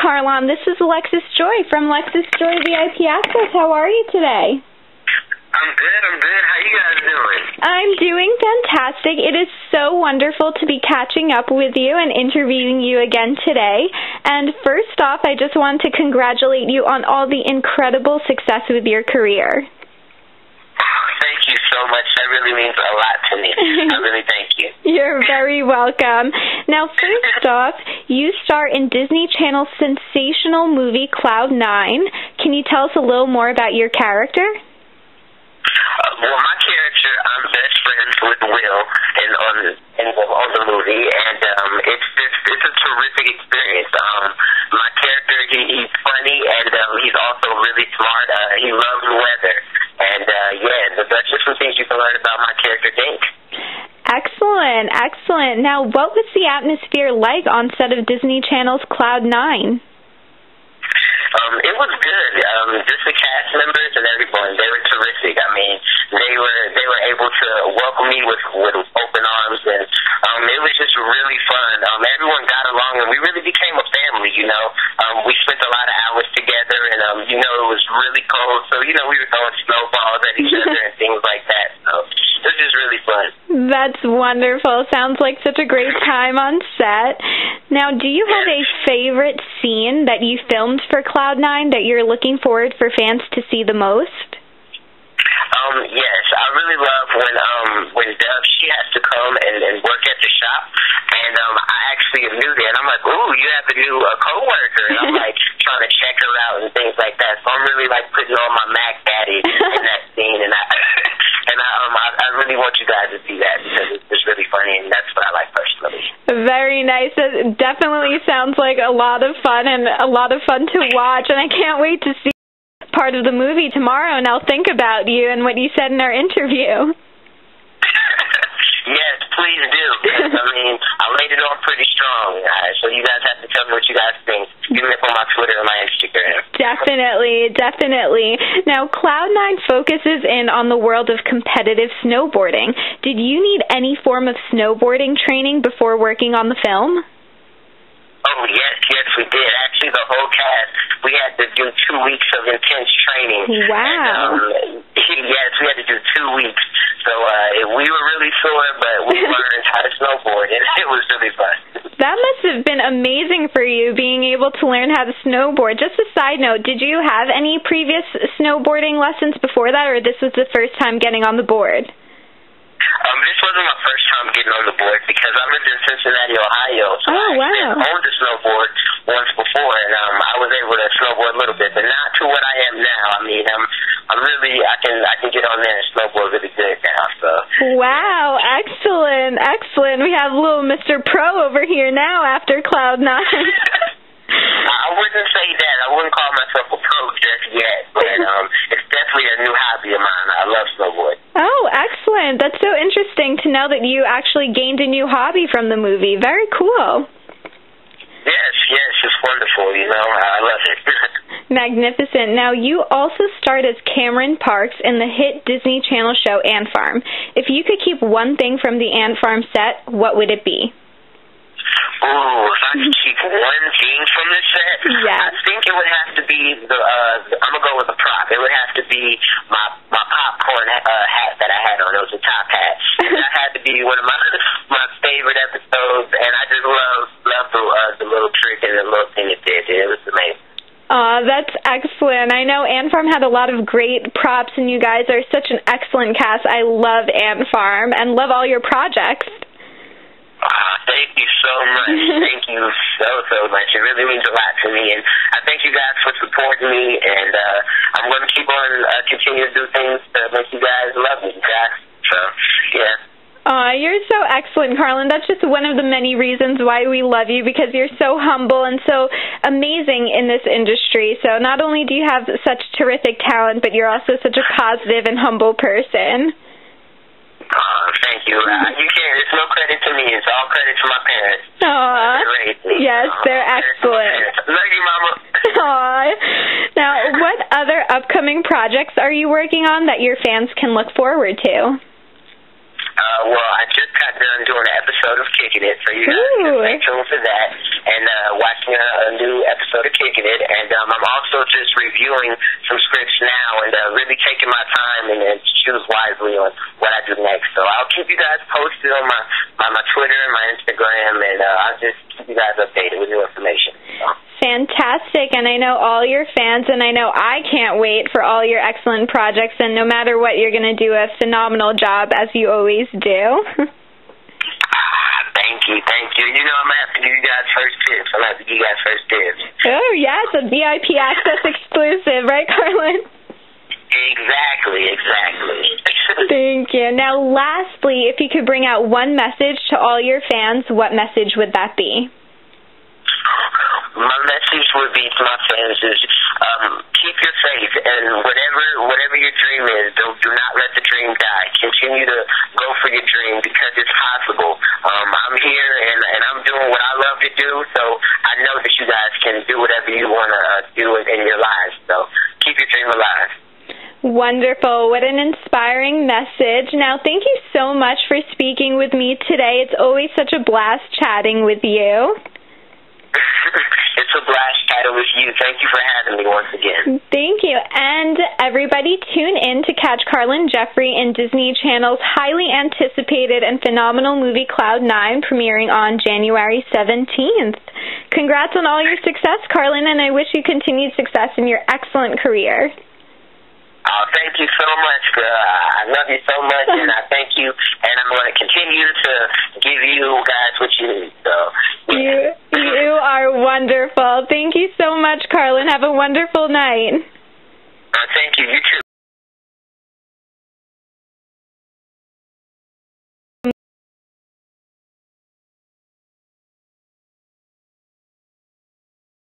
Carlon. This is Alexis Joy from Alexis Joy VIP Access. How are you today? I'm good, I'm good. How you guys doing? I'm doing fantastic. It is so wonderful to be catching up with you and interviewing you again today. And first off, I just want to congratulate you on all the incredible success with your career. Thank you so much. That really means a lot to me. I really thank you. You're very welcome. Now, first off, you star in Disney Channel's sensational movie Cloud 9. Can you tell us a little more about your character? Well, my character, I'm best friends with Will on the movie, and it's a terrific experience. My character, he's funny, and he's also really smart. He loves weather, and yeah, that's just some things you can learn about my character, Dink. Excellent, excellent. Now, what was the atmosphere like on set of Disney Channel's Cloud 9? It was good. Just the cast members and everyone, they were terrific. I mean, they were able to welcome me with open arms, and it was just really fun. Everyone got along, and we really became a family, you know. We spent a lot of hours together, and, you know, it was really cold, so, you know, we were throwing snowballs at each other and things like that. So it was just really fun. That's wonderful. Sounds like such a great time on set. Now, do you have a favorite scene that you filmed for Cloud 9 that you're looking forward for fans to see the most? Yes, I really love when Dove, she has to come and work at the shop, and I actually am new there, and I'm like, ooh, you have a new coworker, and I'm like trying to check her out and things like that. So I'm really like putting on my Mac Daddy in that scene, and I really want you guys to see that because it's really funny, and that's what I like personally. Very nice. It definitely sounds like a lot of fun and a lot of fun to watch, and I can't wait to see part of the movie tomorrow, and I'll think about you and what you said in our interview. Yes, please do. I mean, I laid it on pretty strong, guys, so you guys have to tell me what you guys think. Give me up on my Twitter and my Instagram. Definitely, definitely. Now, Cloud 9 focuses in on the world of competitive snowboarding. Did you need any form of snowboarding training before working on the film? Oh, yes, yes, we did. Actually, the whole cast, we had to do 2 weeks of intense training. Wow. And, yes, we had to do 2 weeks. So we were really sore, but we learned how to snowboard, and it was really fun. That must have been amazing for you, being able to learn how to snowboard. Just a side note, did you have any previous snowboarding lessons before that, or this was the first time getting on the board? This wasn't my first time getting on the board because I lived in Cincinnati, Ohio. So I owned a snowboard once before, and I was able to snowboard a little bit, but not to what I am now. I mean, I'm really, I can get on there and snowboard really good now. So. Wow, excellent, excellent. We have little Mr. Pro over here now after Cloud 9. I wouldn't say that. I wouldn't call myself a pro just yet, but it's definitely a new hobby of mine. I love snowboarding. Oh, excellent. That's so interesting to know that you actually gained a new hobby from the movie. Very cool. Yes, yes, it's wonderful, you know. I love it. Magnificent. Now, you also starred as Cameron Parks in the hit Disney Channel show Ant Farm. If you could keep one thing from the Ant Farm set, what would it be? Ooh, if I could keep one thing from this set, yeah. I think it would have to be I'm gonna go with the prop. It would have to be my popcorn hat that I had on. It was a top hat. That had to be one of my favorite episodes, and I just love the little trick and the little thing it did. It was amazing. That's excellent. I know Ant Farm had a lot of great props, and you guys are such an excellent cast. I love Ant Farm and love all your projects. Thank you so much. Thank you so much. It really means a lot to me, and I thank you guys for supporting me, and I'm going to keep on continuing to do things to make you guys love me, guys. So, yeah. You're so excellent, Carlon. That's just one of the many reasons why we love you, because you're so humble and so amazing in this industry. So not only do you have such terrific talent, but you're also such a positive and humble person. Thank you. You can't. It's no credit to me. It's all credit to my parents. Yes, they're excellent. Love you, Mama. Aww. Now, what other upcoming projects are you working on that your fans can look forward to? Well, I just got done doing an episode of Kickin' It, so you guys can stay tuned for that, and watching a new episode of Kickin' It, and I'm also just reviewing some scripts now and really taking my time and choose wisely on what I do next. So I'll keep you guys posted on my Twitter and my Instagram, and I'll just keep you guys updated with new information. Fantastic, and I know all your fans, and I know I can't wait for all your excellent projects, and no matter what, you're going to do a phenomenal job, as you always do. Thank you, thank you. You know, I'm going to have to give you guys first tips. I'm going to have to give you guys first tips. Oh, yes, a VIP access exclusive, right, Carlon? Exactly, exactly. Thank you. Now, lastly, if you could bring out one message to all your fans, what message would that be? My message would be to my fans is keep your faith, and whatever your dream is, do not let the dream die. Continue to go for your dream because it's possible. I'm here, and I'm doing what I love to do, so I know that you guys can do whatever you want to do in your lives. So keep your dream alive. Wonderful. What an inspiring message. Now, thank you so much for speaking with me today. It's always such a blast chatting with you. It's a blast chatting with you. Thank you for having me once again. Thank you. And everybody, tune in to catch Carlon Jeffery in Disney Channel's highly anticipated and phenomenal movie Cloud 9, premiering on January 17th. Congrats on all your success, Carlon, and I wish you continued success in your excellent career. Oh, thank you so much, girl. I love you so much, and I thank you, and I'm going to continue to give you guys what you need. So, yeah. You are wonderful. Thank you so much, Carlon. Have a wonderful night. Thank you. You too.